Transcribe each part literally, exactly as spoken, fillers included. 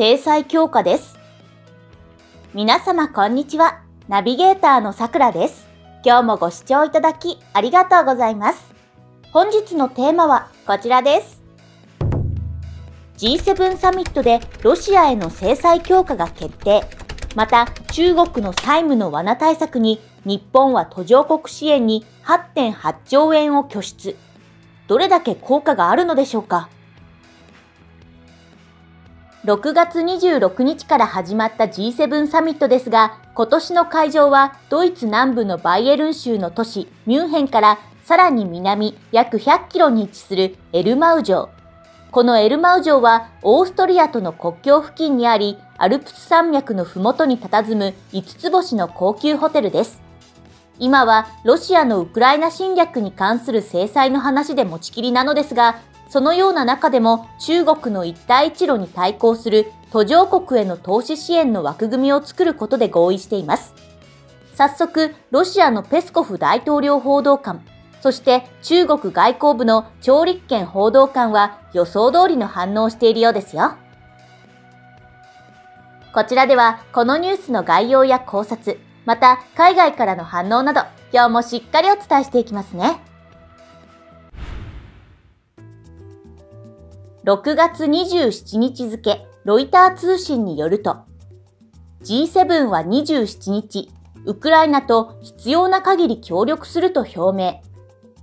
制裁強化です。皆様こんにちは。ナビゲーターのさくらです。今日もご視聴いただきありがとうございます。本日のテーマはこちらです。ジーセブン サミットでロシアへの制裁強化が決定。また、中国の債務の罠対策に日本は途上国支援に はってんはち ちょうえんを拠出。どれだけ効果があるのでしょうか。ろくがつにじゅうろくにちから始まった ジーセブン サミットですが、今年の会場はドイツ南部のバイエルン州の都市ミュンヘンからさらに南約ひゃっキロに位置するエルマウ城。このエルマウ城はオーストリアとの国境付近にあり、アルプス山脈の麓に佇むいつつぼしの高級ホテルです。今はロシアのウクライナ侵略に関する制裁の話で持ちきりなのですが、そのような中でも中国の一帯一路に対抗する途上国への投資支援の枠組みを作ることで合意しています。早速、ロシアのペスコフ大統領報道官、そして中国外交部の趙立堅報道官は予想通りの反応をしているようですよ。こちらではこのニュースの概要や考察、また海外からの反応など、今日もしっかりお伝えしていきますね。ろくがつにじゅうしちにち付、ロイター通信によると、ジーセブン はにじゅうしちにち、ウクライナと必要な限り協力すると表明。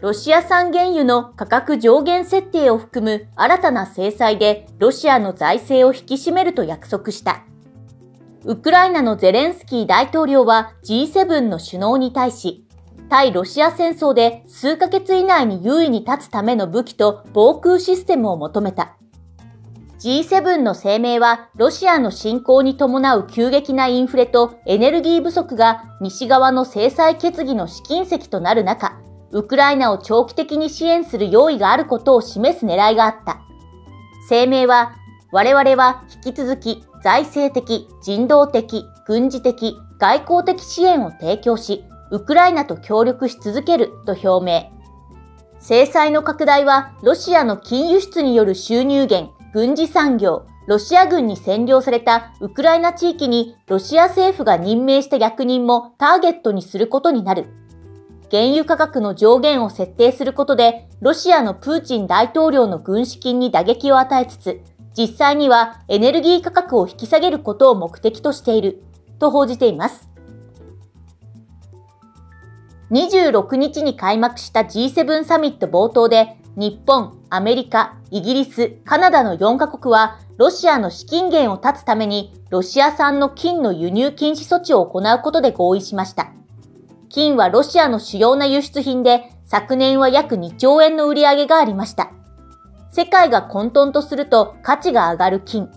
ロシア産原油の価格上限設定を含む新たな制裁でロシアの財政を引き締めると約束した。ウクライナのゼレンスキー大統領は ジーセブン の首脳に対し、対ロシア戦争で数ヶ月以内に優位に立つための武器と防空システムを求めた。ジーセブン の声明は、ロシアの侵攻に伴う急激なインフレとエネルギー不足が西側の制裁決議の試金石となる中、ウクライナを長期的に支援する用意があることを示す狙いがあった。声明は、我々は引き続き財政的、人道的、軍事的、外交的支援を提供し、ウクライナと協力し続けると表明。制裁の拡大はロシアの金輸出による収入源、軍事産業、ロシア軍に占領されたウクライナ地域にロシア政府が任命した役人もターゲットにすることになる。原油価格の上限を設定することでロシアのプーチン大統領の軍資金に打撃を与えつつ、実際にはエネルギー価格を引き下げることを目的としていると報じています。にじゅうろくにちに開幕した ジーセブン サミット冒頭で、日本、アメリカ、イギリス、カナダのよんかこくは、ロシアの資金源を断つために、ロシア産の金の輸入禁止措置を行うことで合意しました。金はロシアの主要な輸出品で、昨年は約にちょうえんの売り上げがありました。世界が混沌とすると価値が上がる金。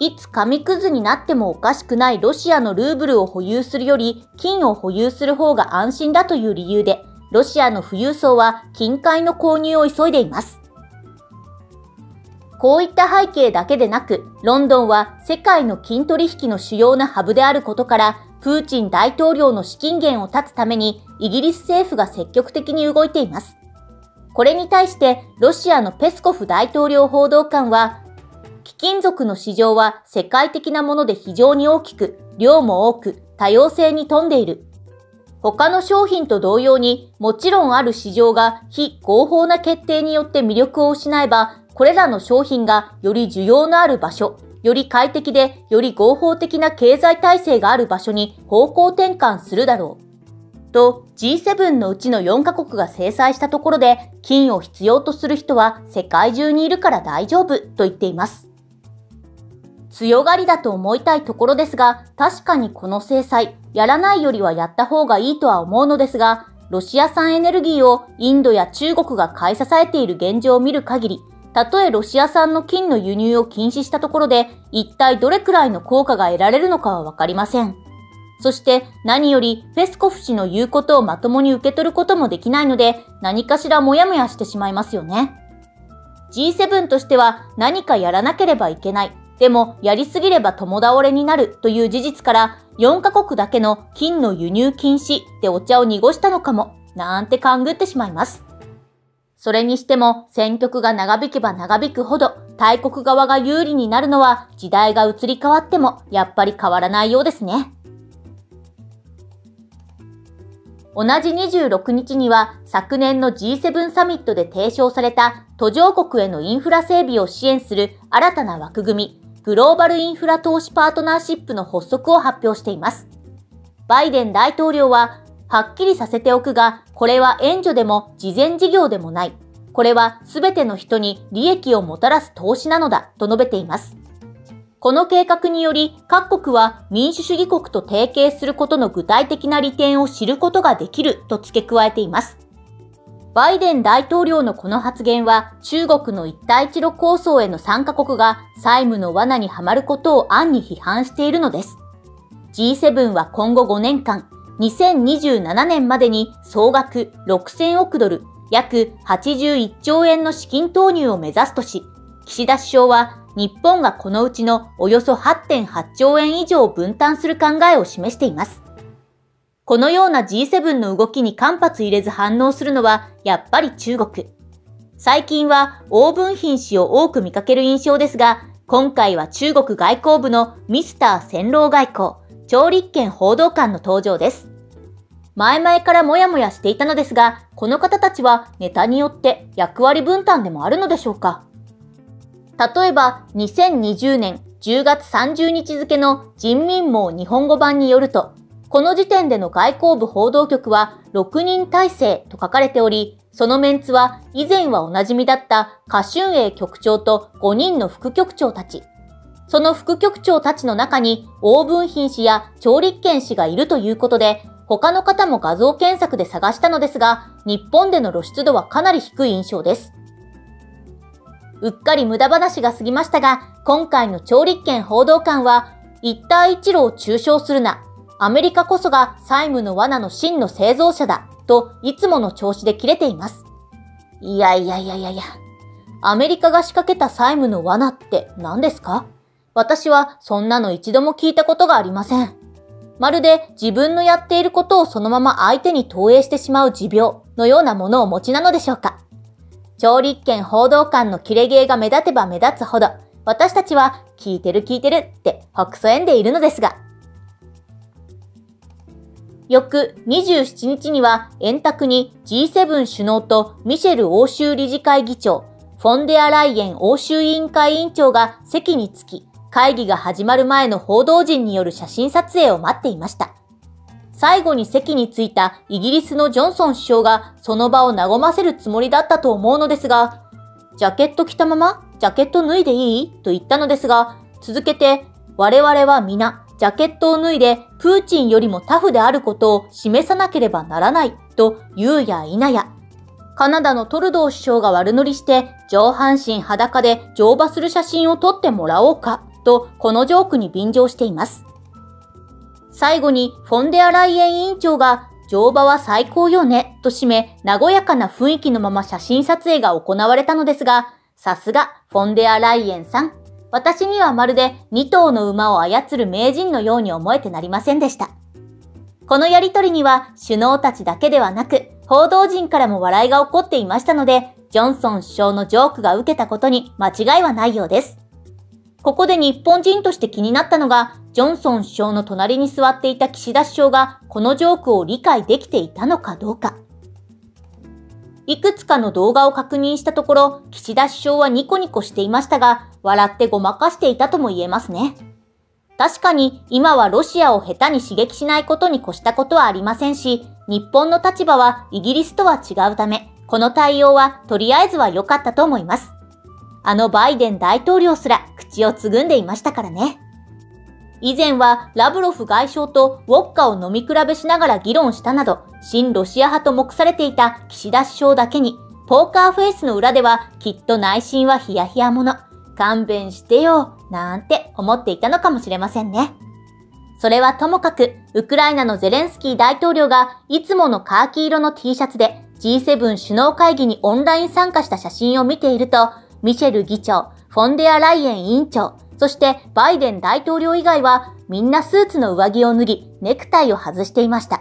いつ紙くずになってもおかしくないロシアのルーブルを保有するより金を保有する方が安心だという理由で、ロシアの富裕層は金塊の購入を急いでいます。こういった背景だけでなく、ロンドンは世界の金取引の主要なハブであることから、プーチン大統領の資金源を断つためにイギリス政府が積極的に動いています。これに対してロシアのペスコフ大統領報道官は、貴金属の市場は世界的なもので非常に大きく、量も多く、多様性に富んでいる。他の商品と同様に、もちろんある市場が非合法な決定によって魅力を失えば、これらの商品がより需要のある場所、より快適でより合法的な経済体制がある場所に方向転換するだろう。と ジーセブン のうちのよんかこくが制裁したところで、金を必要とする人は世界中にいるから大丈夫と言っています。強がりだと思いたいところですが、確かにこの制裁、やらないよりはやった方がいいとは思うのですが、ロシア産エネルギーをインドや中国が買い支えている現状を見る限り、たとえロシア産の金の輸入を禁止したところで、一体どれくらいの効果が得られるのかはわかりません。そして何よりペスコフ氏の言うことをまともに受け取ることもできないので、何かしらモヤモヤしてしまいますよね。ジーセブン としては何かやらなければいけない。でも、やりすぎれば共倒れになるという事実から、よんかこくだけの金の輸入禁止でお茶を濁したのかも、なんて勘ぐってしまいます。それにしても、戦局が長引けば長引くほど、大国側が有利になるのは時代が移り変わってもやっぱり変わらないようですね。同じにじゅうろくにちには昨年の ジーセブン サミットで提唱された途上国へのインフラ整備を支援する新たな枠組み、グローバルインフラ投資パートナーシップの発足を発表しています。バイデン大統領は、はっきりさせておくが、これは援助でも慈善事業でもない。これは全ての人に利益をもたらす投資なのだ、と述べています。この計画により、各国は民主主義国と提携することの具体的な利点を知ることができる、と付け加えています。バイデン大統領のこの発言は、中国の一帯一路構想への参加国が債務の罠にはまることを暗に批判しているのです。ジーセブン は今後ごねんかん、にせんにじゅうななねんまでに総額ろくせんおくドル、約はちじゅういっちょうえんの資金投入を目指すとし、岸田首相は日本がこのうちのおよそ はってんはちちょうえん以上を分担する考えを示しています。このような ジーセブン の動きに間髪入れず反応するのはやっぱり中国。最近は欧文品種を多く見かける印象ですが、今回は中国外交部のミスター戦狼外交、張立憲報道官の登場です。前々からもやもやしていたのですが、この方たちはネタによって役割分担でもあるのでしょうか。例えばにせんにじゅうねんじゅうがつさんじゅうにち付の人民網日本語版によると、この時点での外交部報道局はろくにんたいせいと書かれており、そのメンツは以前はおなじみだった華春瑩局長とごにんの副局長たち。その副局長たちの中に王文賓氏や張立憲氏がいるということで、他の方も画像検索で探したのですが、日本での露出度はかなり低い印象です。うっかり無駄話が過ぎましたが、今回の張立憲報道官は、一帯一路を中傷するな。アメリカこそが債務の罠の真の製造者だ、といつもの調子で切れています。いやいやいやいやいや。アメリカが仕掛けた債務の罠って何ですか？私はそんなの一度も聞いたことがありません。まるで自分のやっていることをそのまま相手に投影してしまう持病のようなものをお持ちなのでしょうか。張立憲報道官のキレ芸が目立てば目立つほど、私たちは聞いてる聞いてるってほくそ笑んでいるのですが、翌にじゅうしちにちには円卓に ジーセブン 首脳とミシェル欧州理事会議長、フォンデアライエン欧州委員会委員長が席に着き、会議が始まる前の報道陣による写真撮影を待っていました。最後に席に着いたイギリスのジョンソン首相がその場を和ませるつもりだったと思うのですが、ジャケット着たままジャケット脱いでいい？と言ったのですが、続けて我々は皆、ジャケットを脱いでプーチンよりもタフであることを示さなければならないと言うや否や、カナダのトルドー首相が悪乗りして上半身裸で乗馬する写真を撮ってもらおうかとこのジョークに便乗しています。最後にフォンデアライエン委員長が乗馬は最高よねと締め、和やかな雰囲気のまま写真撮影が行われたのですが、さすがフォンデアライエンさん。私にはまるでにとうの馬を操る名人のように思えてなりませんでした。このやりとりには首脳たちだけではなく報道陣からも笑いが起こっていましたので、ジョンソン首相のジョークが受けたことに間違いはないようです。ここで日本人として気になったのが、ジョンソン首相の隣に座っていた岸田首相がこのジョークを理解できていたのかどうか。いくつかの動画を確認したところ、岸田首相はニコニコしていましたが、笑ってごまかしていたとも言えますね。確かに今はロシアを下手に刺激しないことに越したことはありませんし、日本の立場はイギリスとは違うため、この対応はとりあえずは良かったと思います。あのバイデン大統領すら口をつぐんでいましたからね。以前はラブロフ外相とウォッカを飲み比べしながら議論したなど、親ロシア派と目されていた岸田首相だけに、ポーカーフェイスの裏ではきっと内心はヒヤヒヤもの。勘弁してよ、なんて思っていたのかもしれませんね。それはともかく、ウクライナのゼレンスキー大統領がいつものカーキ色の ティーシャツで ジーセブン 首脳会議にオンライン参加した写真を見ていると、ミシェル議長、フォンデアライエン委員長、そしてバイデン大統領以外はみんなスーツの上着を脱ぎ、ネクタイを外していました。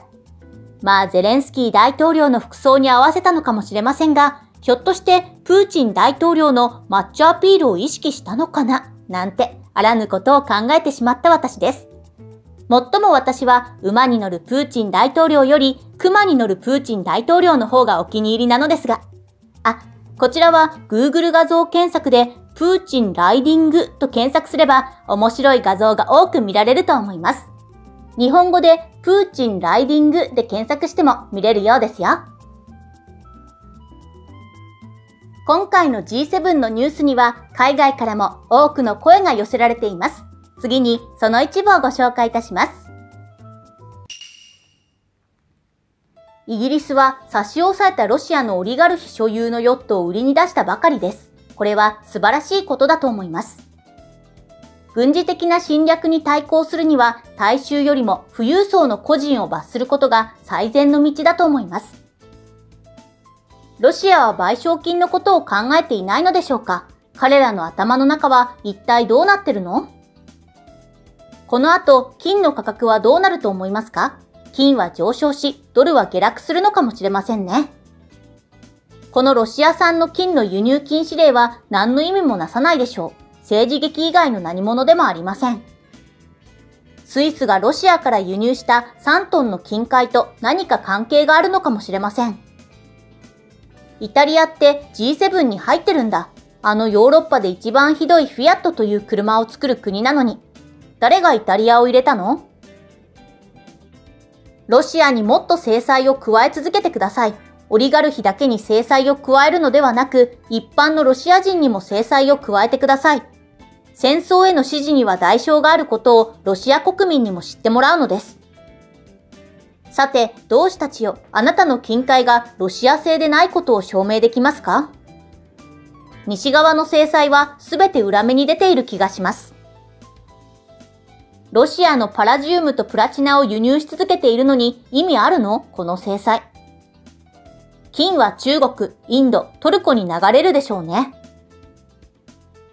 まあゼレンスキー大統領の服装に合わせたのかもしれませんが、ひょっとしてプーチン大統領のマッチョアピールを意識したのかななんてあらぬことを考えてしまった私です。もっとも私は馬に乗るプーチン大統領より熊に乗るプーチン大統領の方がお気に入りなのですが。あ、こちらは グーグル 画像検索でプーチンライディングと検索すれば面白い画像が多く見られると思います。日本語でプーチンライディングで検索しても見れるようですよ。今回の ジーセブン のニュースには海外からも多くの声が寄せられています。次にその一部をご紹介いたします。イギリスは差し押さえたロシアのオリガルヒ所有のヨットを売りに出したばかりです。これは素晴らしいことだと思います。軍事的な侵略に対抗するには大衆よりも富裕層の個人を罰することが最善の道だと思います。ロシアは賠償金のことを考えていないのでしょうか？彼らの頭の中は一体どうなってるの？この後、金の価格はどうなると思いますか？金は上昇し、ドルは下落するのかもしれませんね。このロシア産の金の輸入禁止令は何の意味もなさないでしょう。政治劇以外の何者でもありません。スイスがロシアから輸入したさんトンの金塊と何か関係があるのかもしれません。イタリアって ジーセブン に入ってるんだ。あのヨーロッパで一番ひどいフィアットという車を作る国なのに。誰がイタリアを入れたの？ロシアにもっと制裁を加え続けてください。オリガルヒだけに制裁を加えるのではなく、一般のロシア人にも制裁を加えてください。戦争への支持には代償があることをロシア国民にも知ってもらうのです。さて、同志たちよ、あなたの金塊がロシア製でないことを証明できますか？西側の制裁は全て裏目に出ている気がします。ロシアのパラジウムとプラチナを輸入し続けているのに意味あるの？この制裁。金は中国、インド、トルコに流れるでしょうね。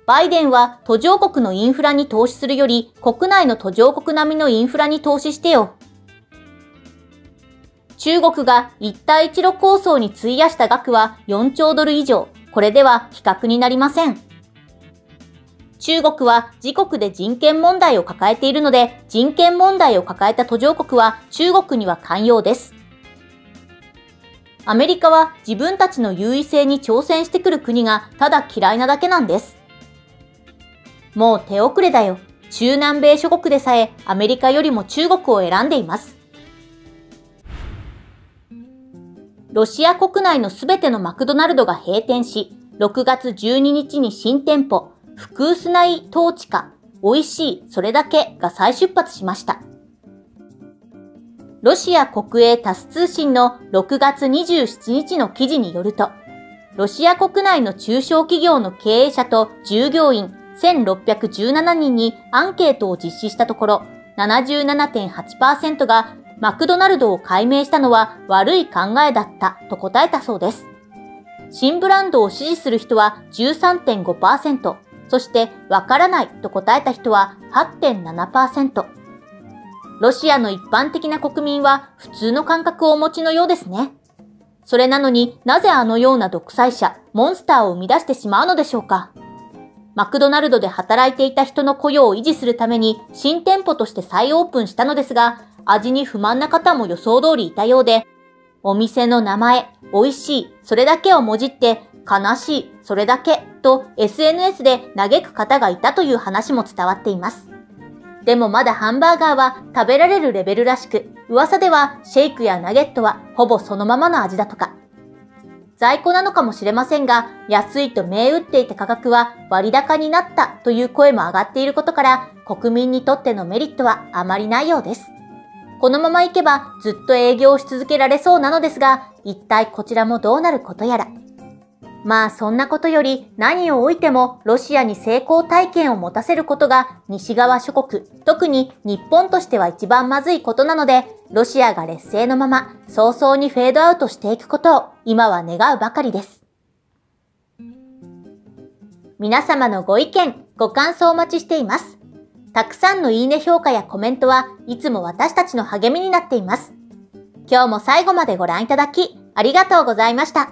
バイデンは途上国のインフラに投資するより国内の途上国並みのインフラに投資してよ。中国が一帯一路構想に費やした額はよんちょうドル以上。これでは比較になりません。中国は自国で人権問題を抱えているので、人権問題を抱えた途上国は中国には寛容です。アメリカは自分たちの優位性に挑戦してくる国がただ嫌いなだけなんです。もう手遅れだよ。中南米諸国でさえアメリカよりも中国を選んでいます。ロシア国内のすべてのマクドナルドが閉店し、ろくがつじゅうににちに新店舗、フクースナイトーチカ、美味しい、それだけが再出発しました。ロシア国営タス通信のろくがつにじゅうしちにちの記事によると、ロシア国内の中小企業の経営者と従業員、せんろっぴゃくじゅうななにんにアンケートを実施したところ、ななじゅうななてんはちパーセント がマクドナルドを改名したのは悪い考えだったと答えたそうです。新ブランドを支持する人は じゅうさんてんごパーセント、そしてわからないと答えた人は はちてんななパーセント。ロシアの一般的な国民は普通の感覚をお持ちのようですね。それなのになぜあのような独裁者、モンスターを生み出してしまうのでしょうか。マクドナルドで働いていた人の雇用を維持するために新店舗として再オープンしたのですが、味に不満な方も予想通りいたようで、お店の名前、美味しい、それだけをもじって、悲しい、それだけと エスエヌエス で嘆く方がいたという話も伝わっています。でもまだハンバーガーは食べられるレベルらしく、噂ではシェイクやナゲットはほぼそのままの味だとか。在庫なのかもしれませんが、安いと銘打っていた価格は割高になったという声も上がっていることから、国民にとってのメリットはあまりないようです。このままいけばずっと営業し続けられそうなのですが、一体こちらもどうなることやら。まあそんなことより何をおいてもロシアに成功体験を持たせることが西側諸国、特に日本としては一番まずいことなので、ロシアが劣勢のまま早々にフェードアウトしていくことを今は願うばかりです。皆様のご意見、ご感想をお待ちしています。たくさんのいいね評価やコメントはいつも私たちの励みになっています。今日も最後までご覧いただきありがとうございました。